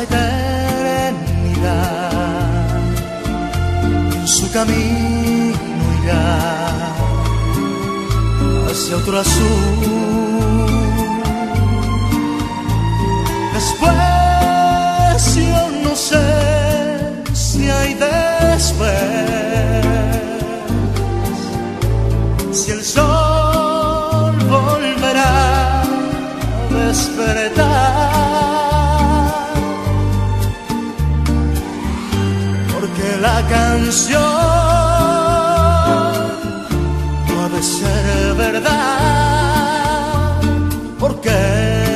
la eternidad, su camino irá hacia otro azul. Después yo no sé si hay después, si el sol volverá a despertar, porque la canción no ha de ser verdad, porque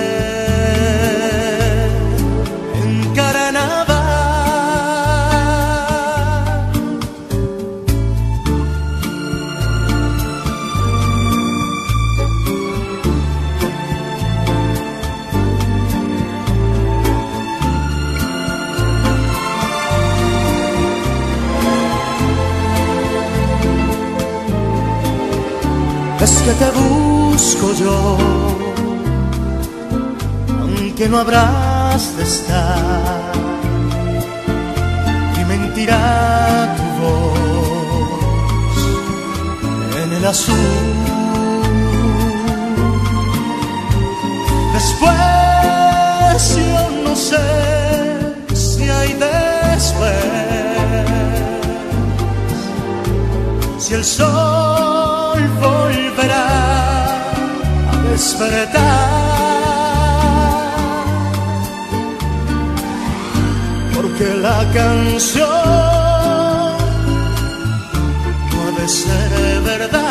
es que te busco yo, aunque no habrás de estar, y mentirá tu voz en el azul. Después yo no sé si hay después, si el sol volverá a despertar, porque la canción puede ser verdad.